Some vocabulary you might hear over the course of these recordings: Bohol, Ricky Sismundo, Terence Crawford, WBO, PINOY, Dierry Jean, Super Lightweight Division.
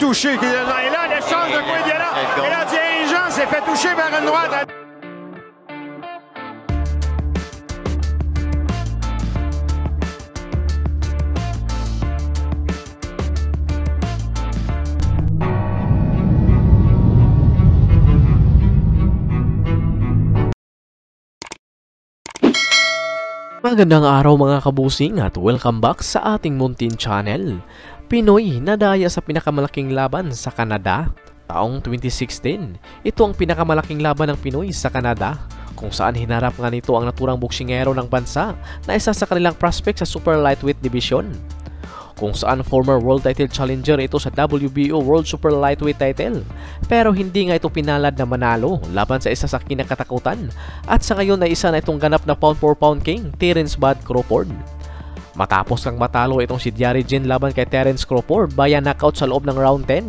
touché. Et là, l'échange de coups violents. Et là, Dierry Jean s'est fait toucher par une droite. Magandang araw mga kabusing at welcome back sa ating Muntin Channel. Pinoy nadaya sa pinakamalaking laban sa Canada taong 2016. Ito ang pinakamalaking laban ng Pinoy sa Canada kung saan hinarap nga nito ang naturang boksingero ng bansa na isa sa kanilang prospect sa Super Lightweight Division. Kung saan former world title challenger ito sa WBO World Super Lightweight title pero hindi nga ito pinalad na manalo laban sa isa sa kinakatakutan at sa ngayon na isa na itong ganap na pound for pound king, Terence Crawford. Matapos kang matalo itong si Dierry Jean laban kay Terence Crawford via knockout sa loob ng round 10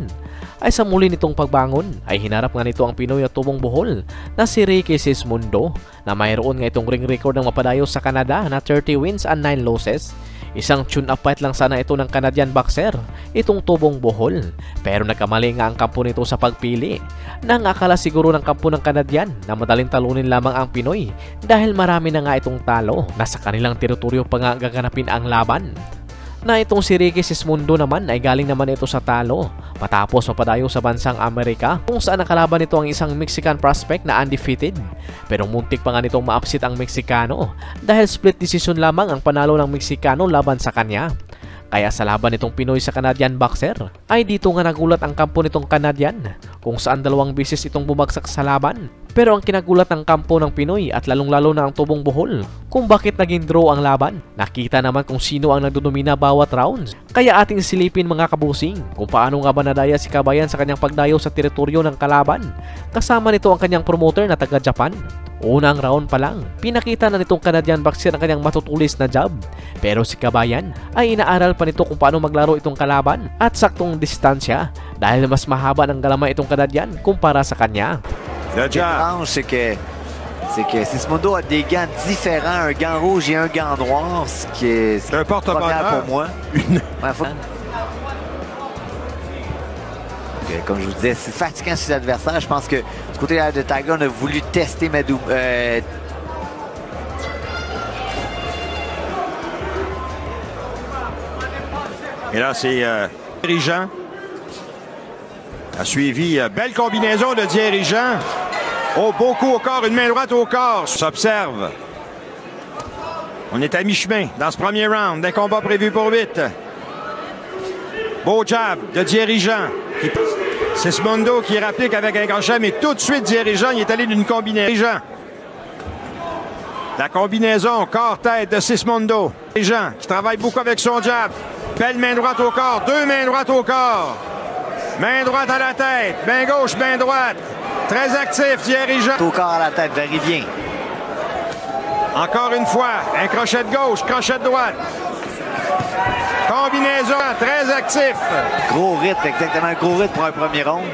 ay sa muli nitong pagbangon ay hinarap nga nito ang Pinoy at tubong Bohol na si Ricky Sismundo na mayroon nga itong ring record ng mapadayo sa Canada na 30 wins and 9 losses. Isang tune-up fight lang sana ito ng Canadian boxer, itong tubong Bohol. Pero nagkamali nga ang kampo nito sa pagpili. Nang akala siguro ng kampo ng Canadian na madaling talunin lamang ang Pinoy dahil marami na nga itong talo na sa kanilang teritoryo pa nga gaganapin ang laban. Na itong si Ricky Sismundo naman ay galing naman ito sa talo matapos mapadayo sa bansang Amerika kung saan nakalaban nito ang isang Mexican prospect na undefeated. Pero muntik pa nga nitong ma-upset ang Meksikano dahil split decision lamang ang panalo ng Meksikano laban sa kanya. Kaya sa laban nitong Pinoy sa Canadian boxer ay dito nga nagulat ang kampo nitong Canadian kung saan dalawang beses itong bumagsak sa laban. Pero ang kinagulat ng kampo ng Pinoy at lalong-lalo na ang tubong Bohol kung bakit naging draw ang laban. Nakita naman kung sino ang nagdodomina bawat round. Kaya ating silipin mga kabusing kung paano nga ba nadaya si Kabayan sa kanyang pagdayo sa teritoryo ng kalaban. Kasama nito ang kanyang promoter na taga Japan. Unang round pa lang, pinakita na nitong Canadian boxer ang kanyang matutulis na jab. Pero si Kabayan ay inaaral pa nito kung paano maglaro itong kalaban at saktong distansya dahil mas mahaba ng galamay itong Canadian kumpara sa kanya. Le jab, c'est que Sismundo a des gants différents, un gant rouge et un gant noir, ce qui est un porte-bonheur pour moi. Comme je vous disais, c'est fatigant sur l'adversaire. Je pense que du côté de Tiger, on a voulu tester Madou. Et là, c'est Dierry Jean. A suivi belle combinaison de Dierry Jean. Oh, beau coup au corps, une main droite au corps. S'observe. On est à mi-chemin dans ce premier round. Des combats prévus pour 8. Beau jab de Dierry Jean. Sismundo qui réplique avec un crochet, mais tout de suite Dierry Jean, il est allé d'une combinaison. La combinaison corps-tête de Sismundo. Dierry Jean qui travaille beaucoup avec son jab. Belle main droite au corps, deux mains droites au corps. Main droite à la tête, main gauche, main droite. Très actif Dierry Jean. Au corps à la tête, varie bien. Encore une fois, un crochet de gauche, crochet de droite. Combinaison, très actif. Gros rythme, exactement. Gros rythme pour un premier round.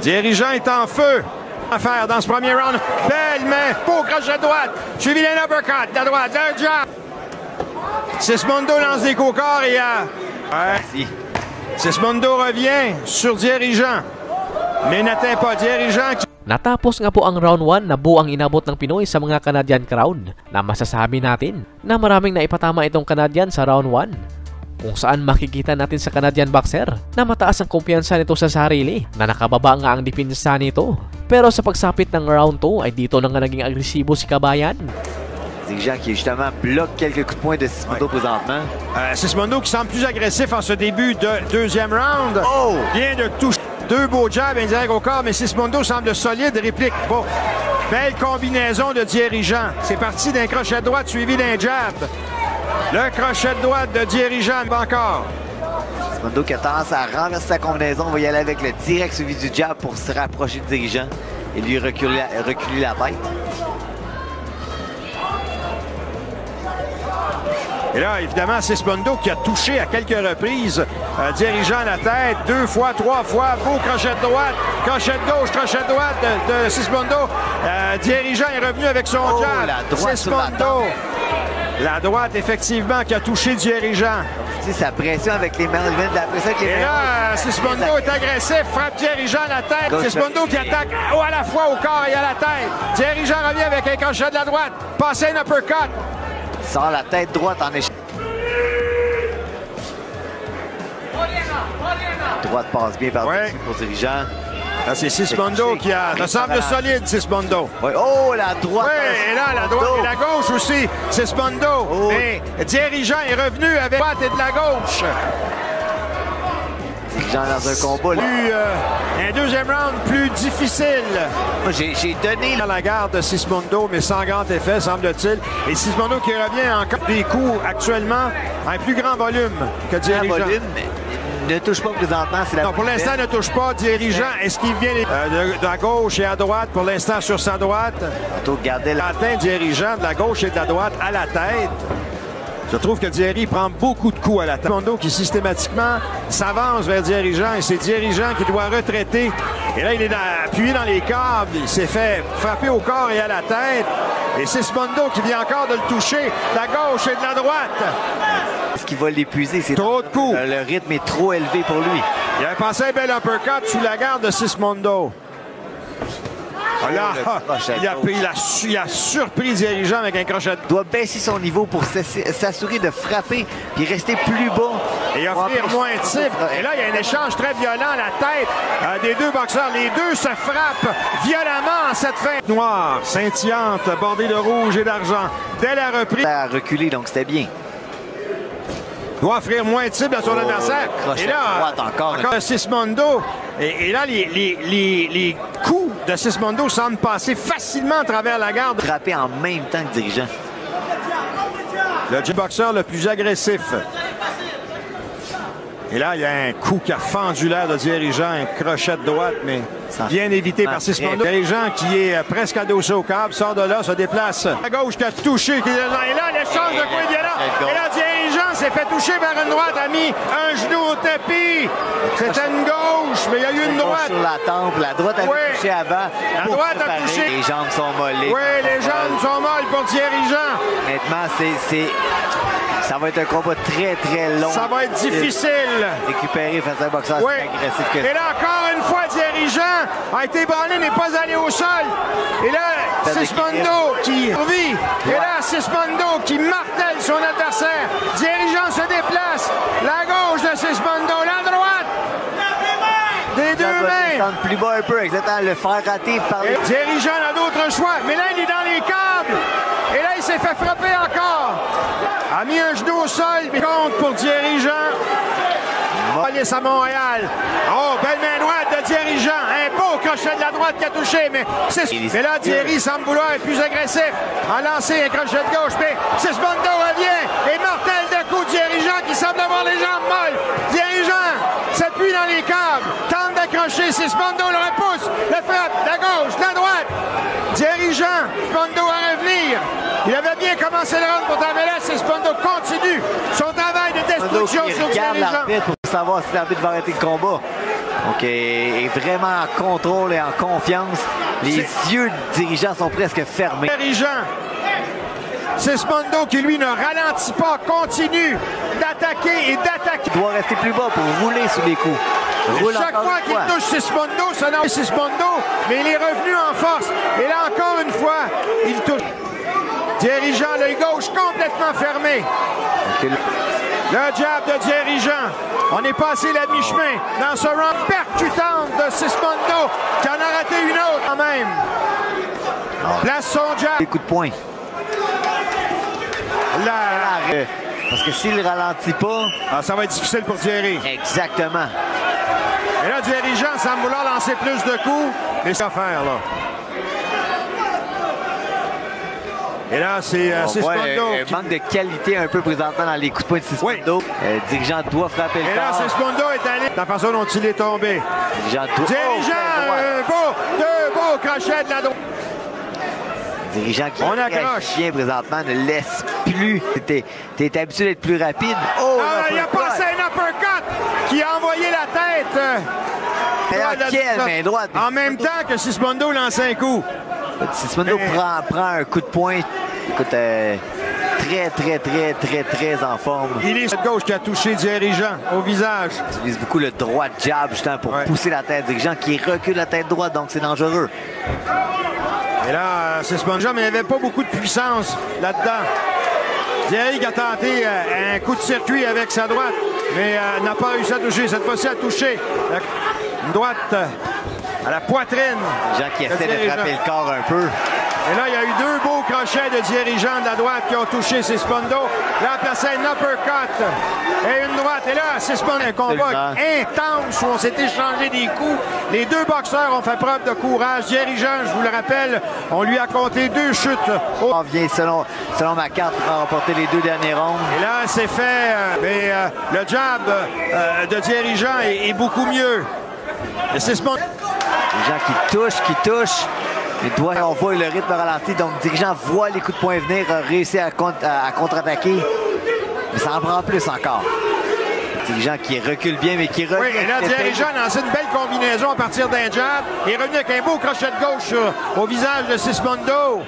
Dierry Jean est en feu à faire dans ce premier round. Belle main, beau crochet de droite. Suivi d'un uppercut, de droite, un jab. Sismundo lance des coups au corps et... Ouais. Sismundo revient sur Dierry Jean. Mais n'atteint pas Dierry Jean qui... Natapos nga po ang round 1 na buo ang inabot ng Pinoy sa mga Canadian crowd na masasabi natin na maraming naipatama itong Canadian sa round 1 kung saan makikita natin sa Canadian boxer na mataas ang kumpiyansa nito sa sarili na nakababa nga ang dipinsa nito. Pero sa pagsapit ng round 2 ay dito na nga naging agresibo si Kabayan. Jean qui justement bloque quelques coups de poing de Sismundo présentement. Sismundo qui semble plus agressif en ce début de deuxième round. Oh! Vient de toucher. Deux beaux jabs indirects au corps, mais Sismundo semble solide, réplique. Bon. Belle combinaison de Dierry Jean. C'est parti d'un crochet de droite suivi d'un jab. Le crochet de droite de Dierry Jean encore. Sismundo qui a tendance à renverser sa combinaison. On va y aller avec le direct suivi du jab pour se rapprocher de Dierry Jean et lui reculer la tête. Et là, évidemment, Sismundo qui a touché à quelques reprises Dierry Jean la tête, deux fois, trois fois, beau crochet de droite, crochet de gauche, crochet de droite de Sismundo. Dierry Jean est revenu avec son jab. La droite, effectivement, qui a touché Dierry Jean. Tu sais, sa pression avec les mains, Sismundo est agressif, frappe Dierry Jean à la tête. Sismundo qui attaque à la fois au corps et à la tête. Dierry Jean revient avec un crochet de la droite. Passé un uppercut. Sort la tête droite en échec. Droite passe bien par pour Dierry Jean. C'est Sismundo qui a... Ça semble solide, Sismundo. Oui. Oh, la droite. Oui, et là, la droite et la gauche aussi. Sismundo. Oh. Mais Dierry Jean est revenu avec la droite et de la gauche. Jean dans un combat. Un deuxième round plus difficile. J'ai donné dans la garde de Sismundo, mais sans grand effet, semble-t-il. Et Sismundo qui revient encore des coups actuellement à un plus grand volume que Dierry Jean. Ne touche pas présentement. Non, pour l'instant, ne touche pas. Dierry Jean, est-ce qu'il vient de la gauche et à droite? Pour l'instant, sur sa droite. Atteint Dierry Jean de la gauche et de la droite à la tête. Je trouve que Dierry prend beaucoup de coups à la tête. Sismundo qui systématiquement s'avance vers Dierry Jean et c'est Dierry Jean qui doit retraiter. Et là, il est appuyé dans les câbles. Il s'est fait frapper au corps et à la tête. Et c'est Sismundo qui vient encore de le toucher de la gauche et de la droite. Ce qui va l'épuiser, c'est trop de coups. Le rythme est trop élevé pour lui. Il avait passé un bel uppercut sous la garde de Sismundo. Voilà. Il a surpris Dierry Jean avec un crochet. Il doit baisser son niveau pour s'assurer de frapper puis rester plus bas. Et offrir moins de titres. Et là, il y a un échange très violent à la tête des deux boxeurs. Les deux se frappent violemment en cette fin. Noire, scintillante, bordée de rouge et d'argent. Dès la reprise. Ça a reculé, donc c'était bien. Doit offrir moins de cible à son adversaire. Et là, encore Sismundo. Et là, les coups de Sismundo semblent passer facilement à travers la garde. Frappé en même temps que Dierry Jean. Le boxeur le plus agressif. Et là, il y a un coup qui a fendu l'air de Dierry Jean, un crochet de droite, mais bien évité par Sismundo. Dierry Jean qui est presque adossé au câble, sort de là, se déplace. À gauche qui a touché. Et là, l'échange de coups est violent. Et là, Dierry Jean s'est fait toucher vers une droite, a mis un genou au tapis. C'était une gauche, mais il y a eu une droite. Sur la tempe, la droite a touché avant. La droite a touché. Les jambes sont molles. Oui, les jambes sont molles pour Dierry Jean. Honnêtement, ça va être un combat très, très long. Ça va être difficile. Récupérer face à un boxeur agressif que ça. Et là, encore une fois, Dierry Jean a été branlé, n'est pas allé au sol. Et là, Sismundo qui revit. Et là, Sismundo qui martèle son adversaire. Dierry Jean se déplace. La gauche de Sismundo, la droite. Des deux mains. Plus bas un peu, exactement. Le faire rater par les... Dierry Jean a d'autres choix. Mais là, il est dans les câbles. Et là, il s'est fait frapper encore. A mis un genou au sol. Compte pour Dierry Jean. À Montréal. Oh, belle main droite de Dierry Jean. Un beau crochet de la droite qui a touché, mais... Mais là, Dierry semble vouloir être plus agressif. A lancé un crochet de gauche, mais Sismundo revient et martèle de coup Dierry Jean qui semble avoir les jambes molles. Dierry Jean s'appuie dans les câbles, tente d'accrocher Sismundo, le repousse, le frappe, la gauche, la droite. Dierry Jean, Sismundo à revenir. Il avait bien commencé le round pour Tavelas. Sismundo continue son travail de destruction sur Dierry Jean. Savoir si l'arbitre va arrêter le combat. Donc, il est vraiment en contrôle et en confiance. Les yeux du dirigeant sont presque fermés. Dirigeant. Sismundo qui, lui, ne ralentit pas, continue d'attaquer et d'attaquer. Il doit rester plus bas pour rouler sous les coups. Chaque fois qu'il touche Sismundo, ça n'a pas Sismundo, mais il est revenu en force. Et là, encore une fois, il touche. Dirigeant, l'œil gauche complètement fermé. Okay. Le jab de Dierry Jean. On est passé la mi-chemin dans ce round percutant de Sismundo qui en a raté une autre quand même. Place son jab. Des coups de poing. Parce que s'il ne ralentit pas... ça va être difficile pour Dierry. Exactement. Et là, Dierry Jean semble vouloir lancer plus de coups. Mais c'est à faire, là. Et là, c'est Sismundo. Un manque de qualité un peu présentement dans les coups de poing de Sismundo. Dirigeant doit frapper le corps. Et là, Sismundo est allé. La façon dont il est tombé. Dirigeant doit. Deux beaux crochets de la droite. Dirigeant qui accroche bien présentement, ne laisse plus. T'es habitué d'être plus rapide. Oh! Il a passé un uppercut qui a envoyé la tête. Main droite. En même temps que Sismundo lance un coup. Sismundo prend un coup de poing. Écoute, très en forme. Il est cette gauche qui a touché Dierry Jean au visage. Il utilise beaucoup le droit de jab justement pour pousser la tête. Dierry Jean qui recule la tête droite, donc c'est dangereux. Et là, c'est Sismundo, mais il n'avait pas beaucoup de puissance là-dedans. Dierry qui a tenté un coup de circuit avec sa droite, mais n'a pas réussi à toucher. Cette fois-ci, a touché une droite à la poitrine. Jean qui essaie de frapper le corps un peu. Et là, il y a eu deux beaux crochets de Dierry Jean de la droite qui ont touché Sismundo. Là, il a placé un uppercut et une droite. Et là, Sismundo, un combat intense où on s'est échangé des coups. Les deux boxeurs ont fait preuve de courage. Dierry Jean, je vous le rappelle, on lui a compté deux chutes. On vient, selon ma carte, pour remporter les deux derniers rounds. Et là, c'est fait. Mais le jab de Dierry Jean est beaucoup mieux. Et Sismundo. Jean qui touche, Les doigts, on voit le rythme ralenti, donc Dierry Jean voit les coups de poing venir, réussit à contre-attaquer. Mais ça en prend plus encore. Dierry Jean qui recule bien, mais qui recule. Oui, et là, Dierry Jean lance une belle combinaison à partir d'un jab. Il est revenu avec un beau crochet de gauche au visage de Sismundo.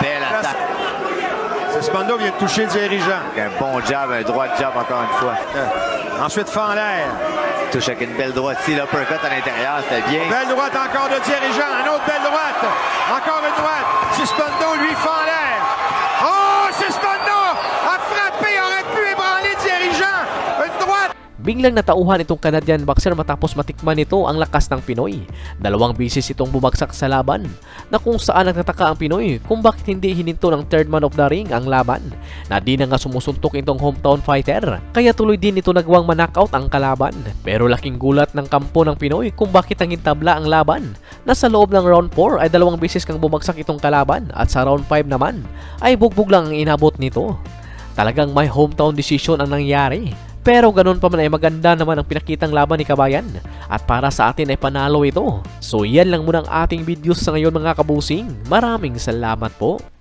Belle attaque. Sismundo vient de toucher Dierry Jean. Un bon jab, un droit de jab encore une fois. Ensuite, fend l'air. Touche avec une belle droite ici, l'uppercut à l'intérieur, c'était bien. Belle droite encore de Dierry Jean, une autre belle droite, encore une droite. Sismundo lui fend l'air. Oh, Sismundo a frappé, aurait pu ébranler Dierry Jean. Une droite. Biglang natauhan itong Canadian boxer matapos matikman nito ang lakas ng Pinoy. Dalawang bisis itong bumagsak sa laban, na kung saan nagtataka ang Pinoy kung bakit hindi hininto ng third man of the ring ang laban, na di na nga sumusuntok itong hometown fighter, kaya tuloy din ito nagawang manockout ang kalaban. Pero laking gulat ng kampo ng Pinoy kung bakit naging tabla ang laban, na sa loob ng round 4 ay dalawang bisis kang bumagsak itong kalaban at sa round 5 naman ay bugbog lang ang inabot nito. Talagang may hometown decision ang nangyari. Pero ganun pa man ay maganda naman ang pinakitang laban ni Kabayan at para sa atin ay panalo ito. So yan lang muna ang ating videos sa ngayon mga kabusing. Maraming salamat po.